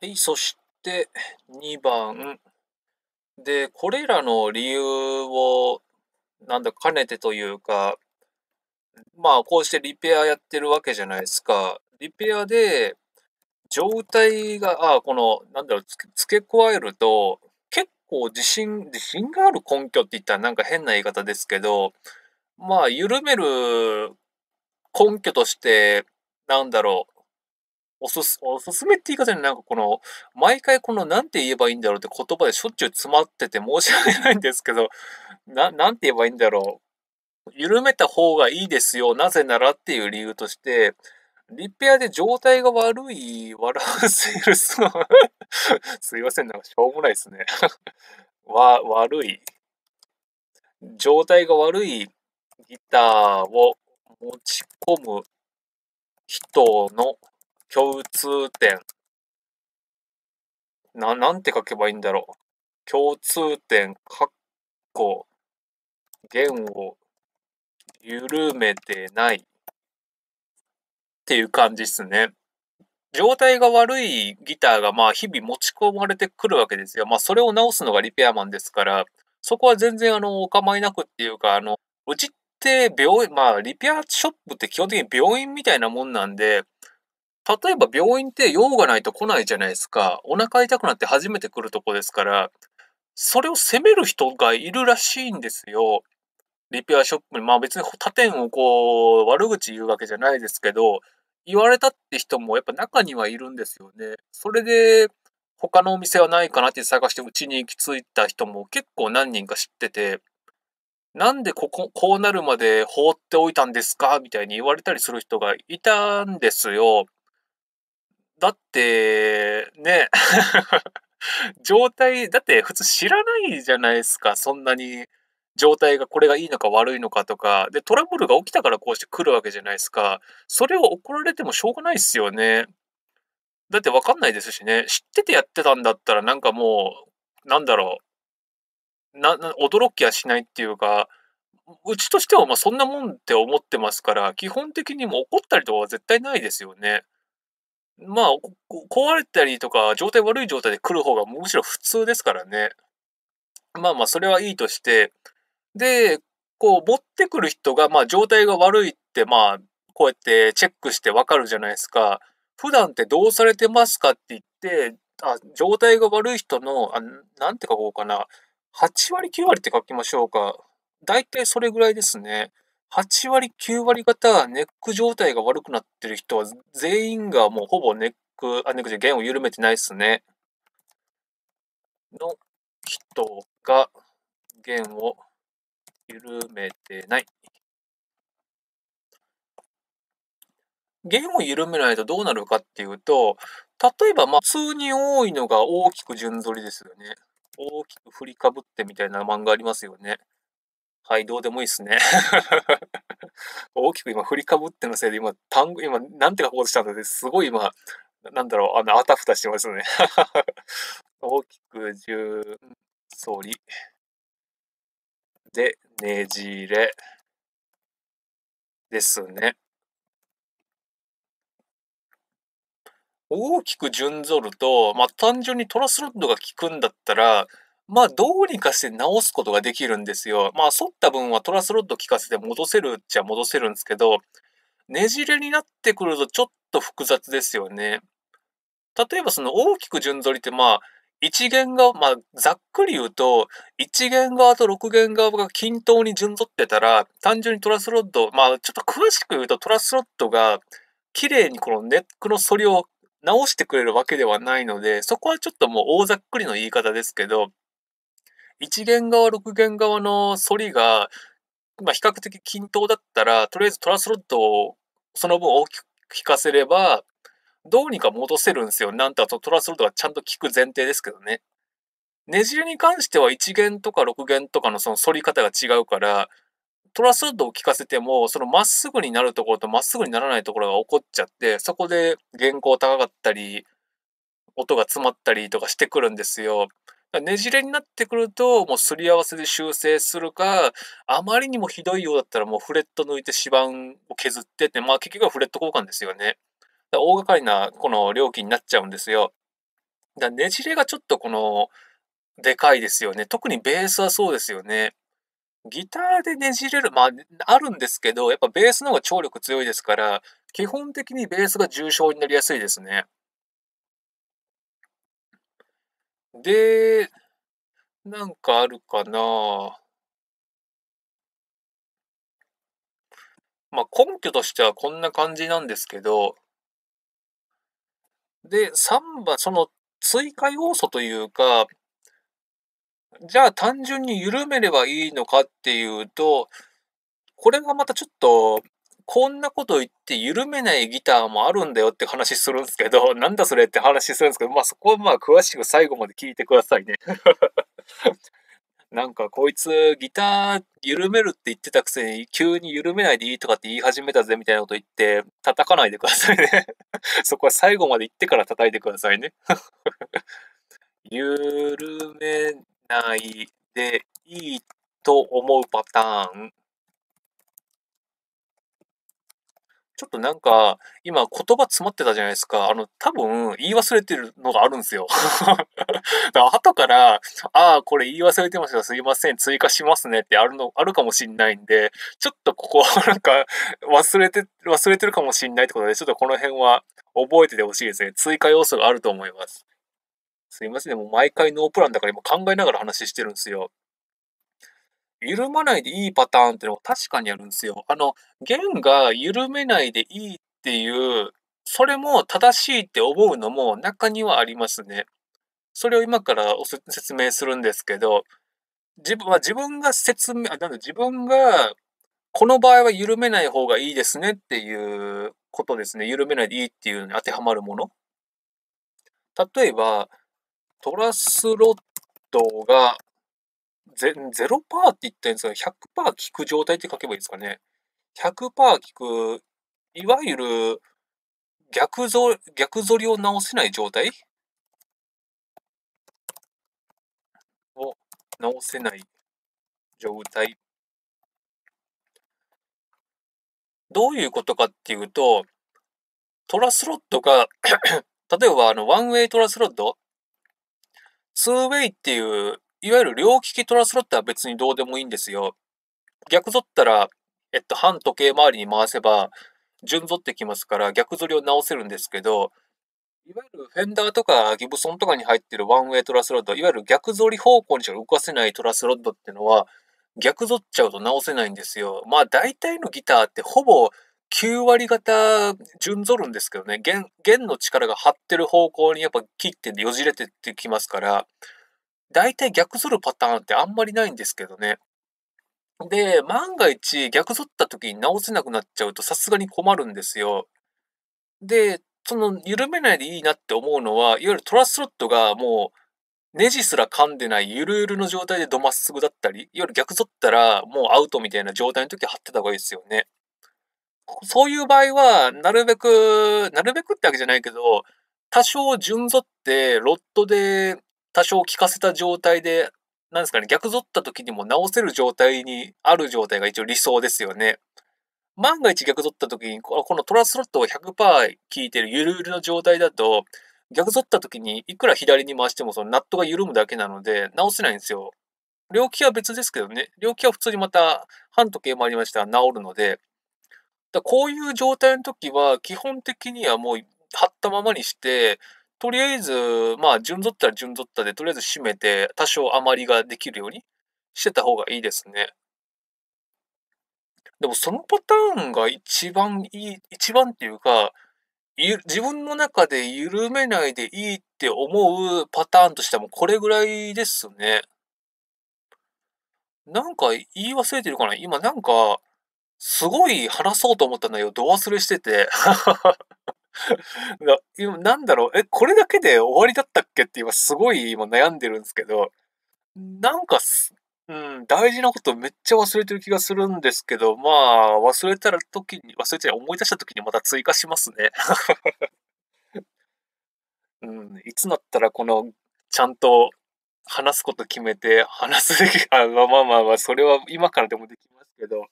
はい、そして2番。で、これらの理由を、なんだかねてというか、まあ、こうしてリペアやってるわけじゃないですか。リペアで、状態が、この、付け加えると、結構自信がある根拠って言ったらなんか変な言い方ですけど、まあ、緩める根拠として、おすすめって言い方になんかこの、毎回このなんて言えばいいんだろうって言葉でしょっちゅう詰まってて申し訳ないんですけど、なんて言えばいいんだろう。緩めた方がいいですよ。なぜならっていう理由として、リペアで状態が悪い笑うセールスマンすいません、なんかしょうもないですね悪い。状態が悪いギターを持ち込む人の共通点。なんて書けばいいんだろう。共通点、弦を緩めてないっていう感じですね。状態が悪いギターがまあ日々持ち込まれてくるわけですよ。まあそれを直すのがリペアマンですから、そこは全然お構いなくっていうか、うちってまあリペアショップって基本的に病院みたいなもんなんで、例えば病院って用がないと来ないじゃないですか。お腹痛くなって初めて来るとこですから、それを責める人がいるらしいんですよ。リペアショップに。まあ別に他店を悪口言うわけじゃないですけど、言われたって人もやっぱ中にはいるんですよね。それで、他のお店はないかなって探してうちに行き着いた人も結構何人か知ってて、なんでこうなるまで放っておいたんですかみたいに言われたりする人がいたんですよ。だって、ね、状態、だって普通知らないじゃないですか、そんなに状態がこれがいいのか悪いのかとか、で、トラブルが起きたからこうして来るわけじゃないですか、それを怒られてもしょうがないですよね。だって分かんないですしね、知っててやってたんだったらなんかもう、驚きはしないっていうか、うちとしてはまあそんなもんって思ってますから、基本的にも怒ったりとかは絶対ないですよね。まあ、壊れたりとか、悪い状態で来る方がむしろ普通ですからね。まあまあ、それはいいとして。で、持ってくる人が、まあ、状態が悪いって、まあ、こうやってチェックしてわかるじゃないですか。普段ってどうされてますかって言って、状態が悪い人の、なんて書こうかな。8割、9割って書きましょうか。だいたいそれぐらいですね。8割、9割方、ネック状態が悪くなってる人は、全員がもうほぼ弦を緩めてないですね。の人が弦を緩めてない。弦を緩めないとどうなるかっていうと、例えば、まあ、普通に多いのが大きく順反りですよね。大きく振りかぶってみたいな漫画ありますよね。はい、どうでもいいですね。大きく今、振りかぶってのせいで、今、なんて書こうとしたんだって、すごい今、あたふたしてますね。大きく順反り。で、ねじれ。ですね。大きく順反ると、まあ、単純にトラスロッドが効くんだったら、まあ、どうにかして直すことができるんですよ。まあ、反った分はトラスロッド効かせて戻せるっちゃ戻せるんですけど、ねじれになってくるとちょっと複雑ですよね。例えばその大きく順反りって、まあ、1弦が、まあ、ざっくり言うと、1弦側と6弦側が均等に順反ってたら、単純にトラスロッド、まあ、ちょっと詳しく言うとトラスロッドが、綺麗にこのネックの反りを直してくれるわけではないので、そこはちょっともう大ざっくりの言い方ですけど、1弦側、6弦側の反りが、まあ、比較的均等だったら、とりあえずトラスロッドをその分大きく効かせれば、どうにか戻せるんですよ。なんとトラスロッドがちゃんと効く前提ですけどね。ねじれに関しては1弦とか6弦とかのその反り方が違うから、トラスロッドを効かせても、そのまっすぐになるところとまっすぐにならないところが起こっちゃって、そこで弦高高かったり、音が詰まったりとかしてくるんですよ。ねじれになってくると、もうすり合わせで修正するか、あまりにもひどいようだったらもうフレット抜いて指板を削ってって、まあ結局はフレット交換ですよね。大掛かりなこの料金になっちゃうんですよ。だねじれがちょっとこの、でかいですよね。特にベースはそうですよね。ギターでねじれる、あるんですけど、やっぱベースの方が張力強いですから、基本的にベースが重症になりやすいですね。で、なんかあるかな。根拠としてはこんな感じなんですけど、で、3番、その追加要素というか、じゃあ単純に緩めればいいのかっていうと、これがまたちょっと、こんなこと言って緩めないギターもあるんだよって話するんですけど、なんだそれって話するんですけど、そこは詳しく最後まで聞いてくださいね。なんかこいつギター緩めるって言ってたくせに急に緩めないでいいとかって言い始めたぜみたいなこと言って叩かないでくださいね。そこは最後まで言ってから叩いてくださいね。緩めないでいいと思うパターン。ちょっとなんか今言葉詰まってたじゃないですか。多分言い忘れてるのがあるんですよ。後から、これ言い忘れてました。すいません。追加しますねってあるかもしんないんで、ちょっとここはなんか忘れてるかもしんないってことで、ちょっとこの辺は覚えててほしいですね。追加要素があると思います。すいませんね。もう毎回ノープランだから今考えながら話してるんですよ。緩まないでいいパターンっていうのが確かにあるんですよ。弦が緩めないでいいっていう、それも正しいって思うのも中にはありますね。それを今から説明するんですけど、自分が、この場合は緩めない方がいいですねっていうことですね。緩めないでいいっていうのに当てはまるもの。例えば、トラスロッドが、0%って言ったんですが、100% 効く状態って書けばいいですかね。100% 効く、いわゆる逆反りを直せない状態を直せない状態。どういうことかっていうと、トラスロッドが、例えばワンウェイトラスロッド、ツーウェイっていう、いわゆる両利きトラスロッドは別にどうでもいいんですよ。逆反ったら、反時計回りに回せば、順反ってきますから、逆反りを直せるんですけど、いわゆるフェンダーとかギブソンとかに入ってるワンウェイトラスロッド、いわゆる逆反り方向にしか動かせないトラスロッドっていうのは、逆反っちゃうと直せないんですよ。大体のギターってほぼ9割方順反るんですけどね、弦の力が張ってる方向にやっぱ切ってよじれてってきますから、大体逆反るパターンってあんまりないんですけどね。で、万が一逆反った時に直せなくなっちゃうとさすがに困るんですよ。で、その緩めないでいいなって思うのは、いわゆるトラスロッドがもうネジすら噛んでないゆるゆるの状態でどまっすぐだったり、いわゆる逆反ったらもうアウトみたいな状態の時は張ってた方がいいですよね。そういう場合は、なるべくってわけじゃないけど、多少順反ってロッドで多少効かせた状態で、なんですかね、逆反った時にも直せる状態にある状態が一応理想ですよね。万が一逆反った時に、このトラスロッドを 100% 効いてるゆるゆるの状態だと、逆反った時にいくら左に回してもそのナットが緩むだけなので直せないんですよ。両利きは別ですけどね、両利きは普通にまた反時計回りましたら直るので、こういう状態の時は基本的にはもう張ったままにして、とりあえず、順反ったら順反ったで、とりあえず締めて、多少余りができるようにしてた方がいいですね。でも、そのパターンが一番っていうか、自分の中で緩めないでいいって思うパターンとしてはもうこれぐらいですね。なんか言い忘れてるかな？今なんか、すごい話そうと思ったんだけど、ど忘れしてて。なんだろう、これだけで終わりだったっけって今すごい悩んでるんですけど、なんか、大事なことめっちゃ忘れてる気がするんですけど、思い出した時にまた追加しますね。いつになったらちゃんと話すこと決めて話すべき、それは今からでもできますけど、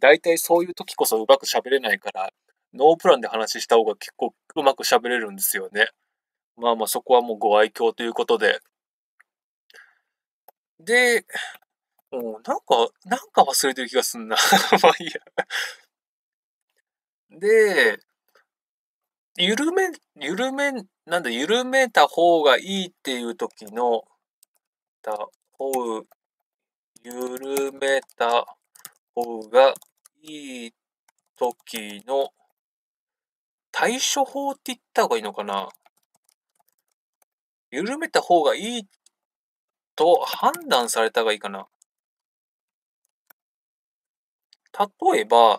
大体そういう時こそうまく喋れないから、ノープランで話した方が結構うまく喋れるんですよね。まあまあそこはもうご愛嬌ということで。で、なんか忘れてる気がすんな。まあいいや。で、緩めた方がいいっていう時の、緩めた方がいい時の対処法って言った方がいいのかな。緩めた方がいいと判断された方がいいかな。例えば、